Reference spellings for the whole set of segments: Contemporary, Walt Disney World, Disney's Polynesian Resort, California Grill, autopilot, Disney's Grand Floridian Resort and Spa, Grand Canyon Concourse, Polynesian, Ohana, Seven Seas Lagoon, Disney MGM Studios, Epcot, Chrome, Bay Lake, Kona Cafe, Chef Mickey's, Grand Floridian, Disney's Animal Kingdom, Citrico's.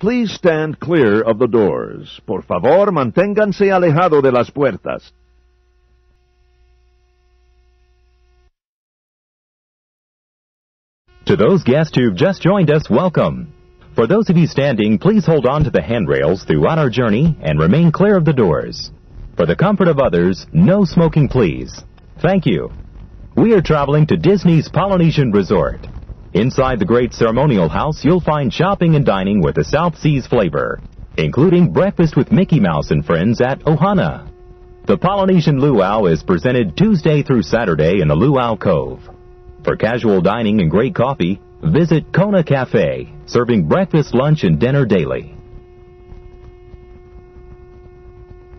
Please stand clear of the doors. Por favor, manténganse alejado de las puertas. To those guests who've just joined us, welcome. For those of you standing, please hold on to the handrails throughout our journey and remain clear of the doors. For the comfort of others, no smoking, please. Thank you. We are traveling to Disney's Polynesian Resort. Inside the great ceremonial house, you'll find shopping and dining with a South Seas flavor, including breakfast with Mickey Mouse and friends at Ohana. The Polynesian Luau is presented Tuesday through Saturday in the Luau Cove. For casual dining and great coffee, visit Kona Cafe, serving breakfast, lunch, and dinner daily.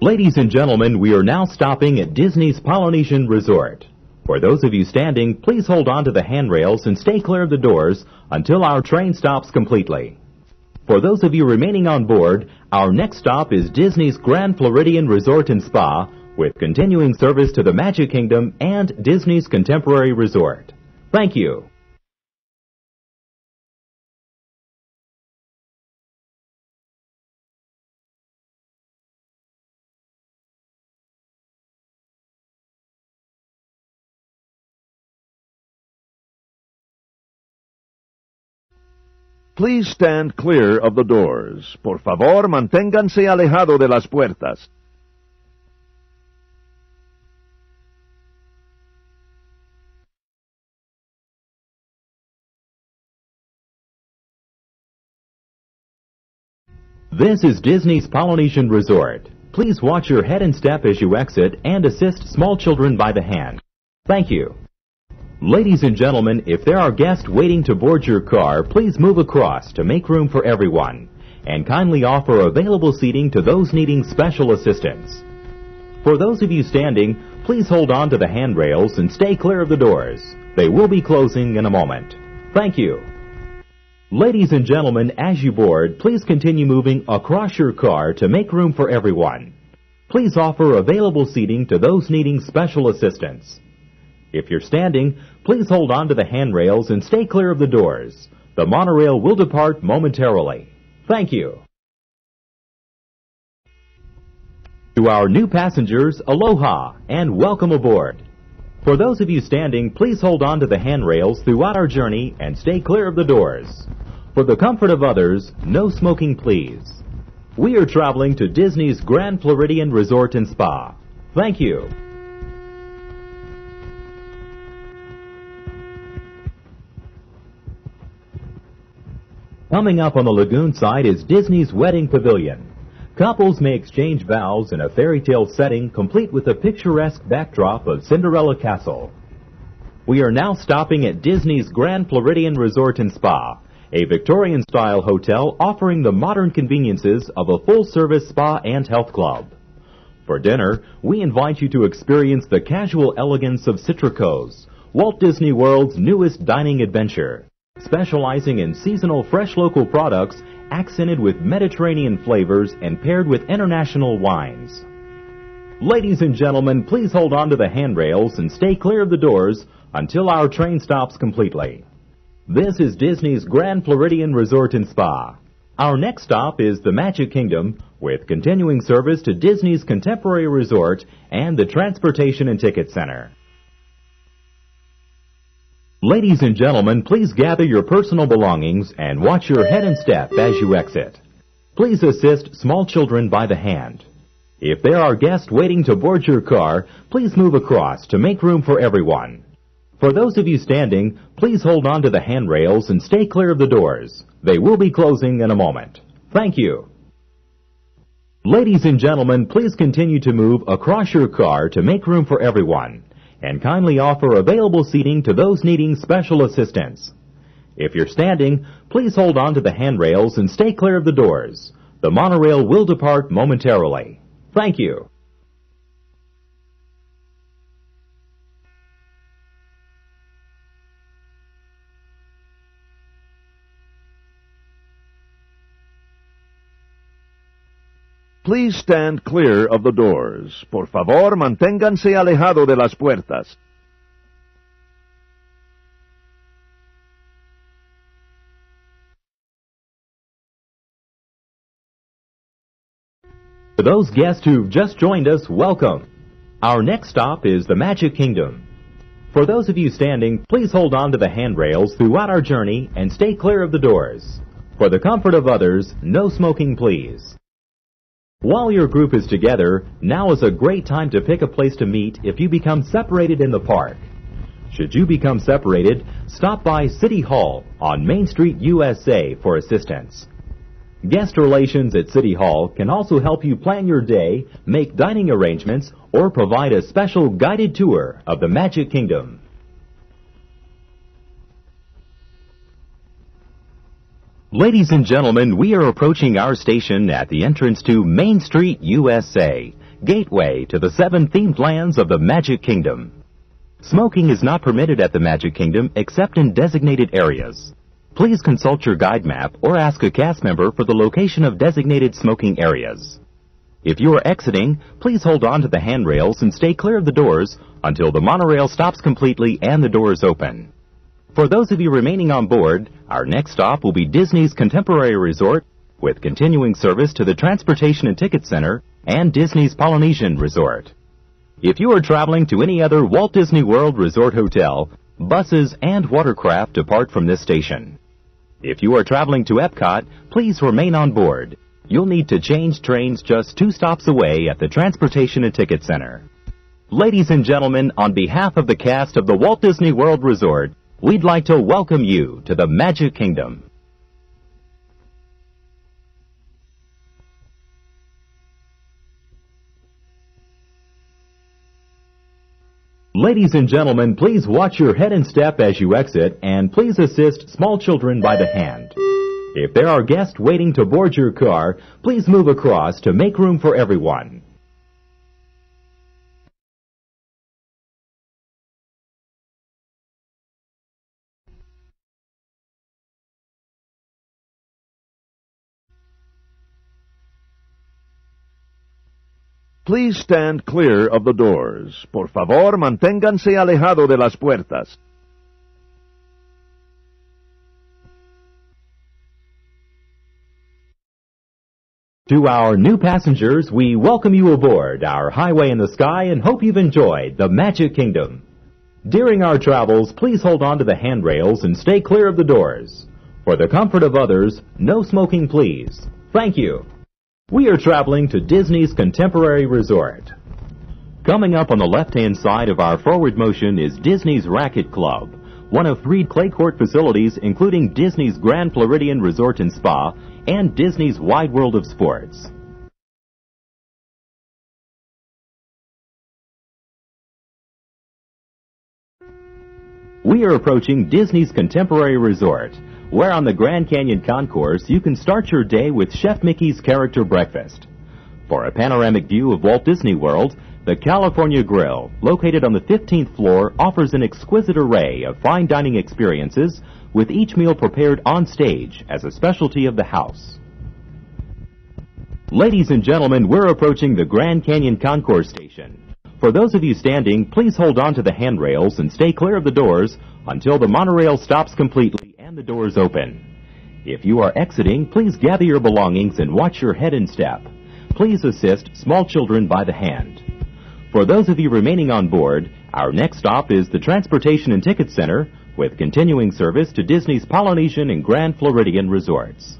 Ladies and gentlemen, we are now stopping at Disney's Polynesian Resort. For those of you standing, please hold on to the handrails and stay clear of the doors until our train stops completely. For those of you remaining on board, our next stop is Disney's Grand Floridian Resort and Spa, with continuing service to the Magic Kingdom and Disney's Contemporary Resort. Thank you. Please stand clear of the doors. Por favor, manténganse alejado de las puertas. This is Disney's Polynesian Resort. Please watch your head and step as you exit and assist small children by the hand. Thank you. Ladies and gentlemen, if there are guests waiting to board your car, please move across to make room for everyone, and kindly offer available seating to those needing special assistance. For those of you standing, please hold on to the handrails and stay clear of the doors. They will be closing in a moment. Thank you. Ladies and gentlemen, as you board, please continue moving across your car to make room for everyone. Please offer available seating to those needing special assistance. If you're standing, please hold on to the handrails and stay clear of the doors. The monorail will depart momentarily. Thank you. To our new passengers, aloha and welcome aboard. For those of you standing, please hold on to the handrails throughout our journey and stay clear of the doors. For the comfort of others, no smoking, please. We are traveling to Disney's Grand Floridian Resort and Spa. Thank you. Coming up on the lagoon side is Disney's Wedding Pavilion. Couples may exchange vows in a fairy tale setting complete with a picturesque backdrop of Cinderella Castle. We are now stopping at Disney's Grand Floridian Resort and Spa, a Victorian-style hotel offering the modern conveniences of a full-service spa and health club. For dinner, we invite you to experience the casual elegance of Citrico's, Walt Disney World's newest dining adventure, specializing in seasonal fresh local products accented with Mediterranean flavors and paired with international wines. Ladies and gentlemen, please hold on to the handrails and stay clear of the doors until our train stops completely. This is Disney's Grand Floridian Resort and Spa. Our next stop is the Magic Kingdom, with continuing service to Disney's Contemporary Resort and the Transportation and Ticket Center. Ladies and gentlemen, please gather your personal belongings and watch your head and step as you exit. Please assist small children by the hand. If there are guests waiting to board your car, please move across to make room for everyone. For those of you standing, please hold on to the handrails and stay clear of the doors. They will be closing in a moment. Thank you. Ladies and gentlemen, please continue to move across your car to make room for everyone, and kindly offer available seating to those needing special assistance. If you're standing, please hold on to the handrails and stay clear of the doors. The monorail will depart momentarily. Thank you. Please stand clear of the doors. Por favor, manténganse alejado de las puertas. For those guests who've just joined us, welcome. Our next stop is the Magic Kingdom. For those of you standing, please hold on to the handrails throughout our journey and stay clear of the doors. For the comfort of others, no smoking please. While your group is together, now is a great time to pick a place to meet if you become separated in the park. Should you become separated, stop by City Hall on Main Street USA for assistance. Guest relations at City Hall can also help you plan your day, make dining arrangements, or provide a special guided tour of the Magic Kingdom. Ladies and gentlemen, we are approaching our station at the entrance to Main Street USA, gateway to the 7 themed lands of the Magic Kingdom. Smoking is not permitted at the Magic Kingdom except in designated areas. Please consult your guide map or ask a cast member for the location of designated smoking areas. If you are exiting, please hold on to the handrails and stay clear of the doors until the monorail stops completely and the doors open. For those of you remaining on board, our next stop will be Disney's Contemporary Resort with continuing service to the Transportation and Ticket Center and Disney's Polynesian Resort. If you are traveling to any other Walt Disney World Resort Hotel, buses and watercraft depart from this station. If you are traveling to Epcot, please remain on board. You'll need to change trains just 2 stops away at the Transportation and Ticket Center. Ladies and gentlemen, on behalf of the cast of the Walt Disney World Resort, we'd like to welcome you to the Magic Kingdom. Ladies and gentlemen, please watch your head and step as you exit, and please assist small children by the hand. If there are guests waiting to board your car, please move across to make room for everyone. Please stand clear of the doors. Por favor, manténganse alejado de las puertas. To our new passengers, we welcome you aboard our highway in the sky and hope you've enjoyed the Magic Kingdom. During our travels, please hold on to the handrails and stay clear of the doors. For the comfort of others, no smoking please. Thank you. We are traveling to Disney's Contemporary Resort. Coming up on the left-hand side of our forward motion is Disney's Racquet Club, one of 3 clay court facilities including Disney's Grand Floridian Resort and Spa and Disney's Wide World of Sports. We are approaching Disney's Contemporary Resort, where on the Grand Canyon Concourse you can start your day with Chef Mickey's character breakfast. For a panoramic view of Walt Disney World, the California Grill, located on the 15th floor, offers an exquisite array of fine dining experiences, with each meal prepared on stage as a specialty of the house. Ladies and gentlemen, we're approaching the Grand Canyon Concourse station. For those of you standing, please hold on to the handrails and stay clear of the doors until the monorail stops completely and the doors open. If you are exiting, please gather your belongings and watch your head and step. Please assist small children by the hand. For those of you remaining on board, our next stop is the Transportation and Ticket Center with continuing service to Disney's Polynesian and Grand Floridian resorts.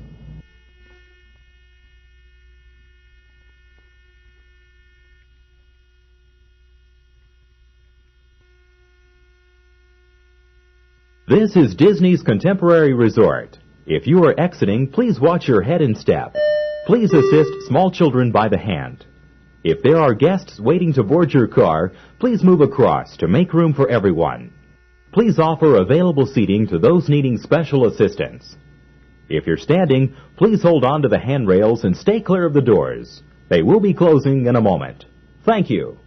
This is Disney's Contemporary Resort. If you are exiting, please watch your head and step. Please assist small children by the hand. If there are guests waiting to board your car, please move across to make room for everyone. Please offer available seating to those needing special assistance. If you're standing, please hold on to the handrails and stay clear of the doors. They will be closing in a moment. Thank you.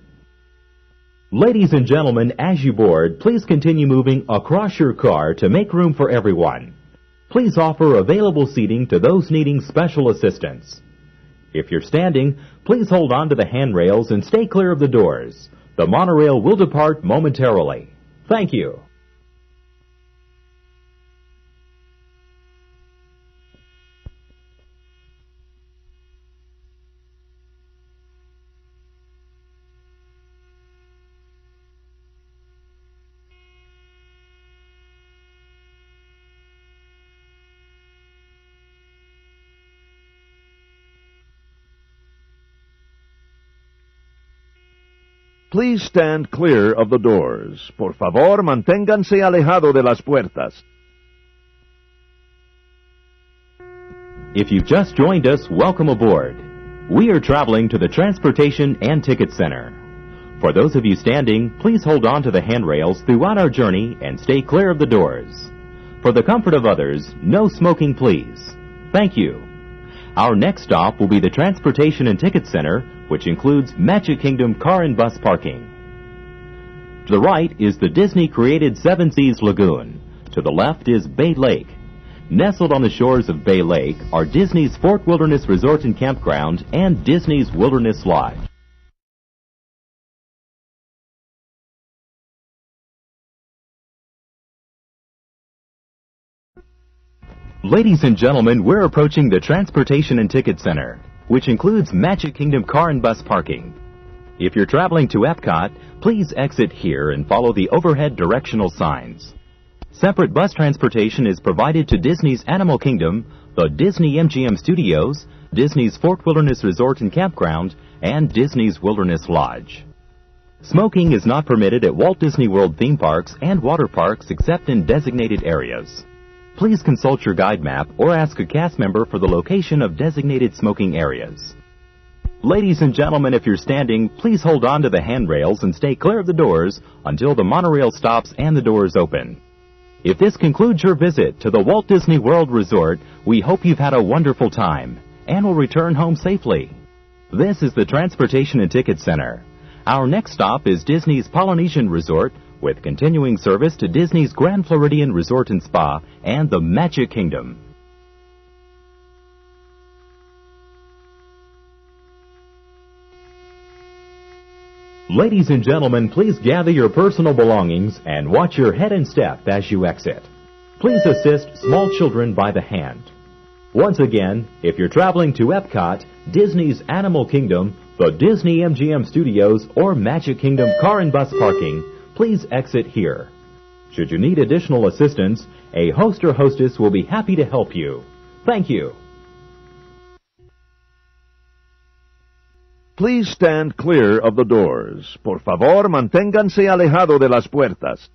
Ladies and gentlemen, as you board, please continue moving across your car to make room for everyone. Please offer available seating to those needing special assistance. If you're standing, please hold on to the handrails and stay clear of the doors. The monorail will depart momentarily. Thank you. Please stand clear of the doors. Por favor, manténganse alejado de las puertas. If you've just joined us, welcome aboard. We are traveling to the Transportation and Ticket Center. For those of you standing, please hold on to the handrails throughout our journey and stay clear of the doors. For the comfort of others, no smoking, please. Thank you. Our next stop will be the Transportation and Ticket Center, which includes Magic Kingdom car and bus parking. To the right is the Disney-created Seven Seas Lagoon. To the left is Bay Lake. Nestled on the shores of Bay Lake are Disney's Fort Wilderness Resort and Campground and Disney's Wilderness Lodge. Ladies and gentlemen, we're approaching the Transportation and Ticket Center, which includes Magic Kingdom car and bus parking. If you're traveling to Epcot, please exit here and follow the overhead directional signs. Separate bus transportation is provided to Disney's Animal Kingdom, the Disney MGM Studios, Disney's Fort Wilderness Resort and Campground, and Disney's Wilderness Lodge. Smoking is not permitted at Walt Disney World theme parks and water parks except in designated areas. Please consult your guide map or ask a cast member for the location of designated smoking areas. Ladies and gentlemen, if you're standing, please hold on to the handrails and stay clear of the doors until the monorail stops and the doors open. If this concludes your visit to the Walt Disney World Resort, we hope you've had a wonderful time and will return home safely. This is the Transportation and Ticket Center. Our next stop is Disney's Polynesian Resort, with continuing service to Disney's Grand Floridian Resort and Spa and the Magic Kingdom. Ladies and gentlemen, please gather your personal belongings and watch your head and step as you exit. Please assist small children by the hand. Once again, if you're traveling to Epcot, Disney's Animal Kingdom, the Disney MGM Studios, or Magic Kingdom car and bus parking, please exit here. Should you need additional assistance, a host or hostess will be happy to help you. Thank you. Please stand clear of the doors. Por favor, manténganse alejado de las puertas.